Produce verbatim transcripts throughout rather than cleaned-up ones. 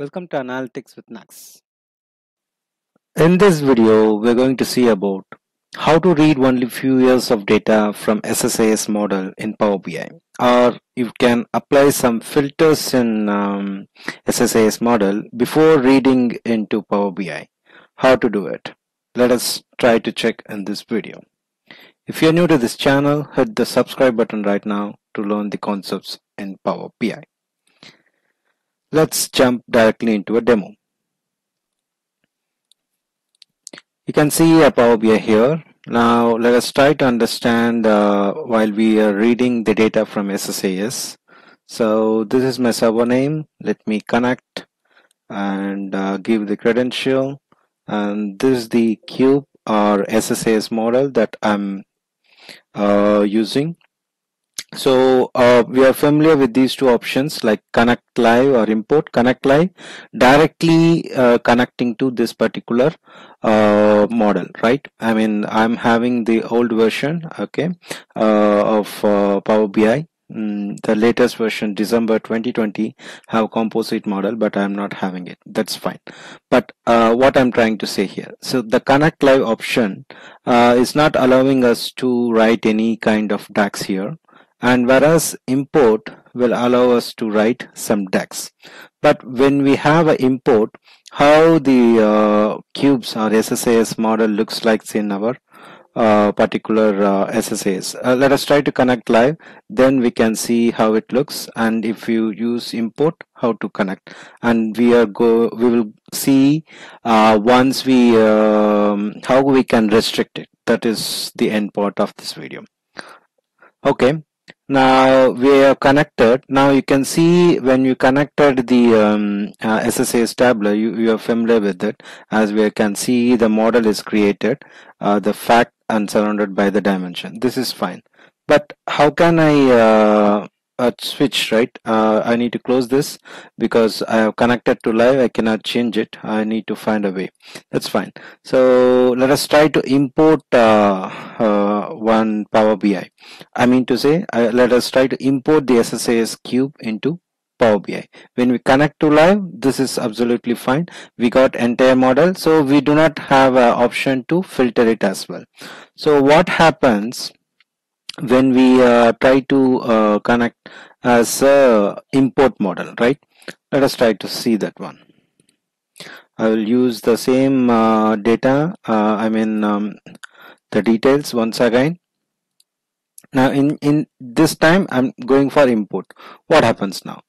Welcome to Analytics with NAX. In this video, we're going to see about how to read only few years of data from S S A S model in Power B I, or you can apply some filters in um, S S A S model before reading into Power B I. How to do it? Let us try to check in this video. If you're new to this channel, hit the subscribe button right now to learn the concepts in Power B I. Let's jump directly into a demo. You can see a Power B I here. Now let us try to understand uh, while we are reading the data from S S A S. So this is my server name. Let me connect and uh, give the credential. And this is the cube or S S A S model that I'm uh, using. So uh, we are familiar with these two options like connect live or import. Connect live directly uh, connecting to this particular uh, model, right? I mean, I'm having the old version, okay, uh, of uh, Power B I. Mm, the latest version, December twenty twenty, have composite model, but I'm not having it. That's fine. But uh, what I'm trying to say here, so the connect live option uh, is not allowing us to write any kind of DAX here. And whereas import will allow us to write some DAX. But when we have an import, how the uh, cubes or S S A S model looks like in our uh, particular uh, S S A S. Uh, let us try to connect live, then we can see how it looks, and if you use import, how to connect. And we are go we will see uh, once we um, how we can restrict it. That is the end part of this video. Okay. Now we are connected. Now you can see when you connected the um, uh, S S A S tabular, you, you are familiar with it. As we can see, the model is created, uh, the fact and surrounded by the dimension. This is fine. But how can I uh, uh, switch, right? Uh, I need to close this because I have connected to live. I cannot change it. I need to find a way. That's fine. So let us try to import uh, uh, one Power B I. I mean to say, uh, let us try to import the S S A S cube into Power B I. When we connect to live, this is absolutely fine. We got entire model, so we do not have an option to filter it as well. So what happens when we uh, try to uh, connect as a import model, right? Let us try to see that one. I will use the same uh, data, uh, I mean um, the details once again. Now in in this time I'm going for import. What happens now?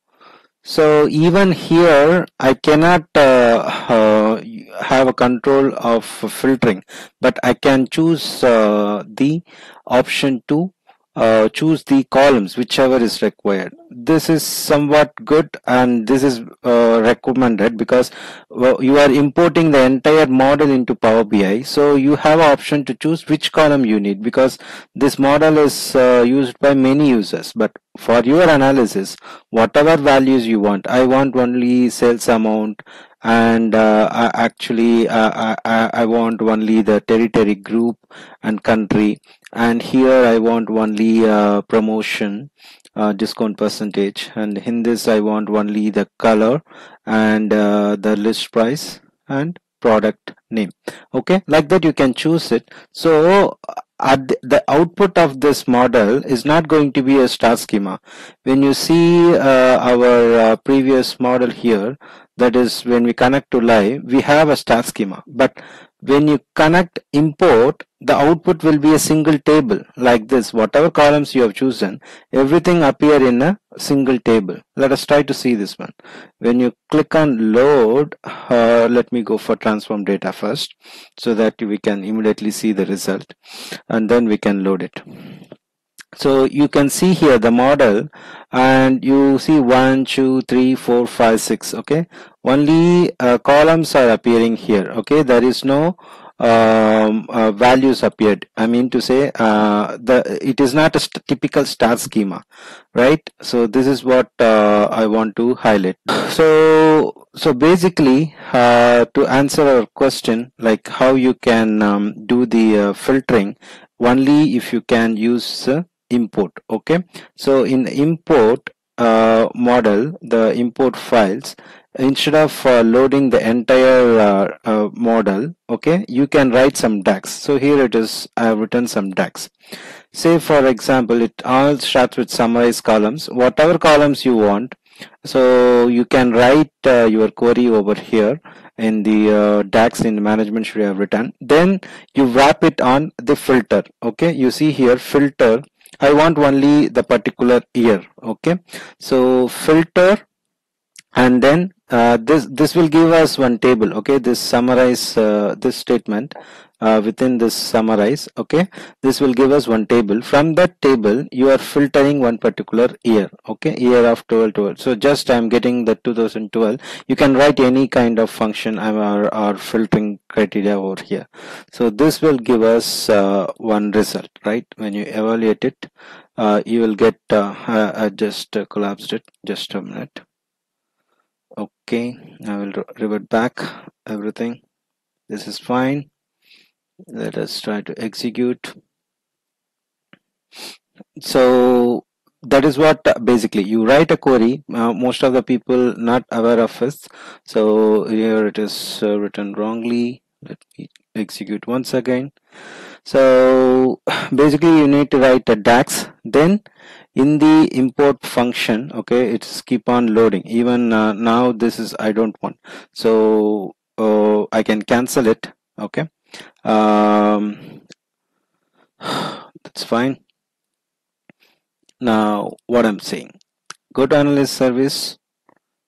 So even here I cannot uh, uh, have a control of filtering, but I can choose uh, the option to uh, choose the columns whichever is required. This is somewhat good, and this is uh, recommended because well, you are importing the entire model into Power B I, so you have an option to choose which column you need, because this model is uh, used by many users. But for your analysis, whatever values you want, I want only sales amount, and uh, I actually uh, I, I want only the territory, group and country, and here I want only uh, promotion, uh, discount percentage, and in this I want only the color and uh, the list price and product name. Okay, like that you can choose it. So at the output of this model is not going to be a star schema. When you see uh, our uh, previous model here, that is when we connect to live, we have a star schema. But when you connect import, the output will be a single table like this. Whatever columns you have chosen, everything appear in a single table. Let us try to see this one. When you click on load, uh, let me go for transform data first so that we can immediately see the result, and then we can load it. So you can see here the model, and you see one two three four five six. Okay, only uh, columns are appearing here. Okay, there is no um, uh, values appeared. I mean to say, uh, the it is not a st typical star schema, right? So this is what uh, I want to highlight. So so basically, uh, to answer our question, like how you can um, do the uh, filtering, only if you can use uh, import. Okay, so in import uh, model, the import files, instead of uh, loading the entire uh, uh, model, okay, you can write some DAX. So here it is, I have written some DAX. Say for example, it all starts with summarized columns, whatever columns you want. So you can write uh, your query over here in the uh, DAX in management should have written. Then you wrap it on the filter. Okay, you see here filter. I want only the particular year. Okay, so filter, and then uh, this this will give us one table. Okay, this summarize uh, this statement uh, within this summarize. Okay, this will give us one table. From that table, you are filtering one particular year. Okay, year of twelve twelve. So just I'm getting the two thousand twelve. You can write any kind of function or, or filtering criteria over here. So this will give us uh, one result. Right, when you evaluate it, uh, you will get. Uh, I, I just uh, collapsed it. Just a minute. Okay, I will revert back everything. This is fine. Let us try to execute. So that is what basically you write a query. Uh, most of the people not aware of this. So here it is uh, written wrongly. Let me execute once again. So basically you need to write a DAX, then in the import function, okay, it's keep on loading. Even uh, now this is I don't want, so uh, I can cancel it. Okay, um, that's fine. Now what I'm saying, go to analyst service.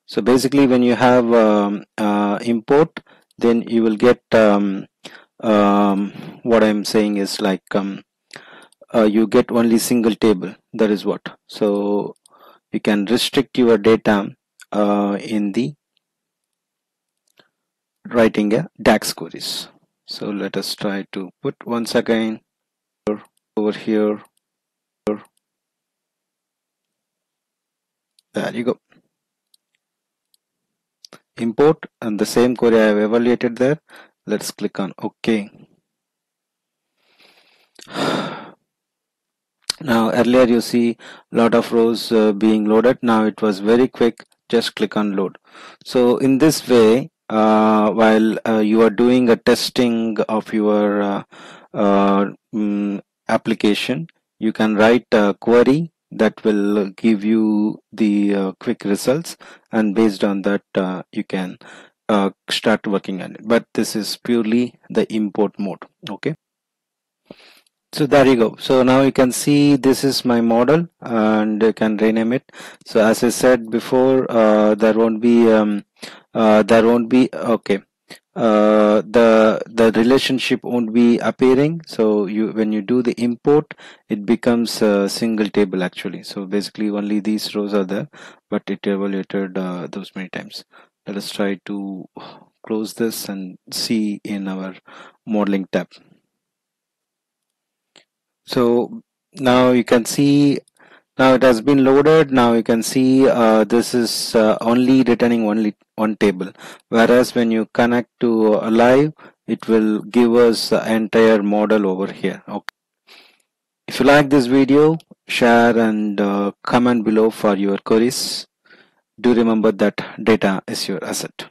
So basically when you have um, uh, import, then you will get um, um, what I'm saying is like um, uh, you get only single table, that is what. So you can restrict your data uh, in the writing a DAX queries. So let us try to put once again over here, there you go, import, and the same query I have evaluated there. Let's click on OK. Now earlier you see a lot of rows uh, being loaded. Now it was very quick, just click on load. So in this way, uh, while uh, you are doing a testing of your uh, uh, um, application, you can write a query that will give you the uh, quick results, and based on that uh, you can uh, start working on it. But this is purely the import mode. Okay, so there you go. So now you can see this is my model, and you can rename it. So as I said before, uh, there won't be um, uh, there won't be okay uh the the relationship won't be appearing. So you when you do the import, it becomes a single table actually. So basically only these rows are there, but it evaluated uh, those many times. Let us try to close this and see in our modeling tab. So now you can see, now it has been loaded. Now you can see uh, this is uh, only returning only one table, whereas when you connect to uh, live, it will give us the entire model over here. Okay, if you like this video, share and uh, comment below for your queries. Do remember that data is your asset.